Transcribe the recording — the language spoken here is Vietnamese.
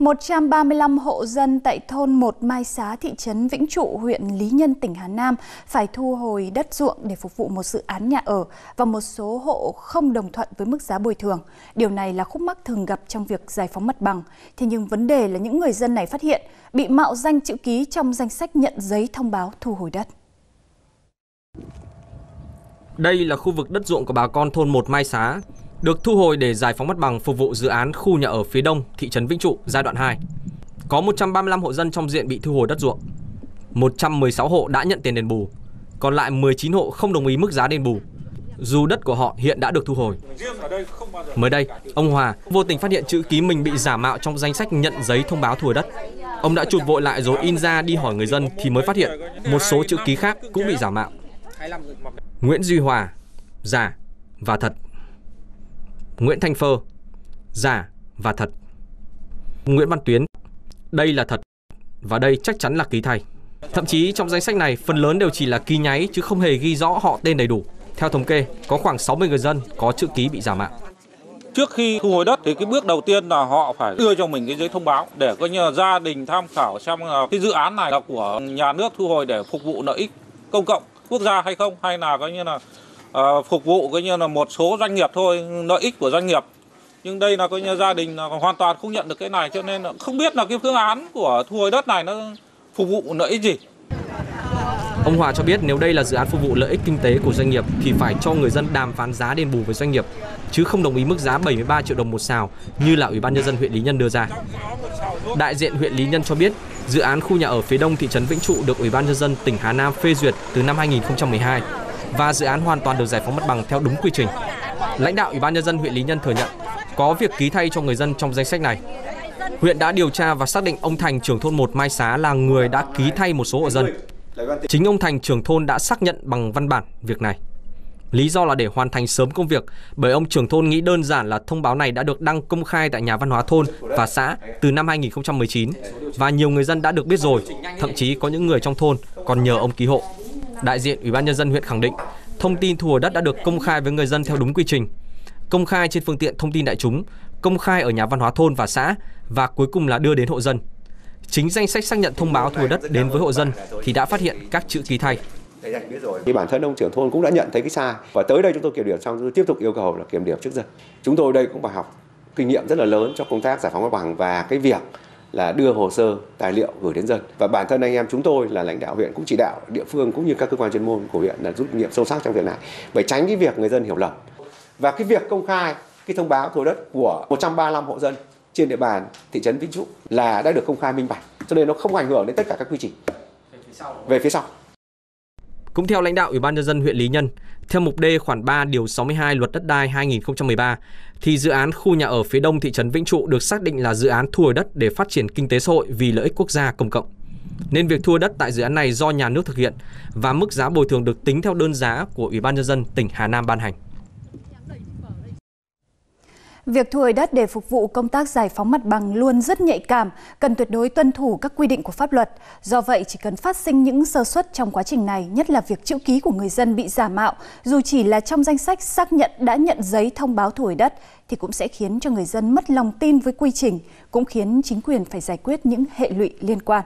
135 hộ dân tại thôn 1 Mai Xá, thị trấn Vĩnh Trụ, huyện Lý Nhân, tỉnh Hà Nam phải thu hồi đất ruộng để phục vụ một dự án nhà ở và một số hộ không đồng thuận với mức giá bồi thường. Điều này là khúc mắc thường gặp trong việc giải phóng mặt bằng. Thế nhưng vấn đề là những người dân này phát hiện bị mạo danh chữ ký trong danh sách nhận giấy thông báo thu hồi đất. Đây là khu vực đất ruộng của bà con thôn 1 Mai Xá, được thu hồi để giải phóng mặt bằng phục vụ dự án khu nhà ở phía đông thị trấn Vĩnh Trụ giai đoạn 2. Có 135 hộ dân trong diện bị thu hồi đất ruộng. 116 hộ đã nhận tiền đền bù, còn lại 19 hộ không đồng ý mức giá đền bù, dù đất của họ hiện đã được thu hồi. Mới đây, ông Hòa vô tình phát hiện chữ ký mình bị giả mạo trong danh sách nhận giấy thông báo thu hồi đất. Ông đã chụp vội lại rồi in ra đi hỏi người dân thì mới phát hiện một số chữ ký khác cũng bị giả mạo. Nguyễn Duy Hòa, giả và thật. Nguyễn Thanh Phơ, giả và thật. Nguyễn Văn Tuyến, đây là thật và đây chắc chắn là ký thay. Thậm chí trong danh sách này phần lớn đều chỉ là ký nháy chứ không hề ghi rõ họ tên đầy đủ. Theo thống kê, có khoảng 60 người dân có chữ ký bị giả mạo. Trước khi thu hồi đất thì cái bước đầu tiên là họ phải đưa cho mình cái giấy thông báo để coi như gia đình tham khảo xem là cái dự án này là của nhà nước thu hồi để phục vụ lợi ích công cộng quốc gia hay không, hay là coi như là phục vụ coi như là một số doanh nghiệp thôi, lợi ích của doanh nghiệp. Nhưng đây là coi như gia đình là hoàn toàn không nhận được cái này, cho nên là không biết là cái phương án của thu hồi đất này nó phục vụ lợi ích gì. Ông Hòa cho biết nếu đây là dự án phục vụ lợi ích kinh tế của doanh nghiệp thì phải cho người dân đàm phán giá đền bù với doanh nghiệp, chứ không đồng ý mức giá 73 triệu đồng một xào như là Ủy ban Nhân dân huyện Lý Nhân đưa ra. Đại diện huyện Lý Nhân cho biết dự án khu nhà ở phía đông thị trấn Vĩnh Trụ được Ủy ban Nhân dân tỉnh Hà Nam phê duyệt từ năm 2012 và dự án hoàn toàn được giải phóng mặt bằng theo đúng quy trình. Lãnh đạo Ủy ban Nhân dân huyện Lý Nhân thừa nhận có việc ký thay cho người dân trong danh sách này. Huyện đã điều tra và xác định ông Thành, trưởng thôn 1 Mai Xá là người đã ký thay một số hộ dân. Chính ông Thành, trưởng thôn đã xác nhận bằng văn bản việc này. Lý do là để hoàn thành sớm công việc, bởi ông trưởng thôn nghĩ đơn giản là thông báo này đã được đăng công khai tại nhà văn hóa thôn và xã từ năm 2019 và nhiều người dân đã được biết rồi, thậm chí có những người trong thôn còn nhờ ông ký hộ. Đại diện Ủy ban Nhân dân huyện khẳng định thông tin thu hồi đất đã được công khai với người dân theo đúng quy trình, công khai trên phương tiện thông tin đại chúng, công khai ở nhà văn hóa thôn và xã và cuối cùng là đưa đến hộ dân. Chính danh sách xác nhận thông báo thu hồi đất đến với hộ dân thì đã phát hiện các chữ ký thay. Thì bản thân ông trưởng thôn cũng đã nhận thấy cái sai và tới đây chúng tôi kiểm điểm xong, chúng tôi tiếp tục yêu cầu là kiểm điểm trước dân. Chúng tôi đây cũng bài học kinh nghiệm rất là lớn cho công tác giải phóng mặt bằng và cái việc là đưa hồ sơ tài liệu gửi đến dân, và bản thân anh em chúng tôi là lãnh đạo huyện cũng chỉ đạo địa phương cũng như các cơ quan chuyên môn của huyện là rút kinh nghiệm sâu sắc trong việc này để tránh cái việc người dân hiểu lầm. Và cái việc công khai cái thông báo thu hồi đất của 135 hộ dân trên địa bàn thị trấn Vĩnh Trụ là đã được công khai minh bạch, cho nên nó không ảnh hưởng đến tất cả các quy trình về phía sau. Cũng theo lãnh đạo Ủy ban Nhân dân huyện Lý Nhân, theo mục D khoản 3 điều 62 Luật Đất đai 2013, thì dự án khu nhà ở phía đông thị trấn Vĩnh Trụ được xác định là dự án thu hồi đất để phát triển kinh tế xã hội vì lợi ích quốc gia công cộng. Nên việc thu hồi đất tại dự án này do nhà nước thực hiện và mức giá bồi thường được tính theo đơn giá của Ủy ban Nhân dân tỉnh Hà Nam ban hành. Việc thu hồi đất để phục vụ công tác giải phóng mặt bằng luôn rất nhạy cảm, cần tuyệt đối tuân thủ các quy định của pháp luật. Do vậy, chỉ cần phát sinh những sơ suất trong quá trình này, nhất là việc chữ ký của người dân bị giả mạo, dù chỉ là trong danh sách xác nhận đã nhận giấy thông báo thu hồi đất, thì cũng sẽ khiến cho người dân mất lòng tin với quy trình, cũng khiến chính quyền phải giải quyết những hệ lụy liên quan.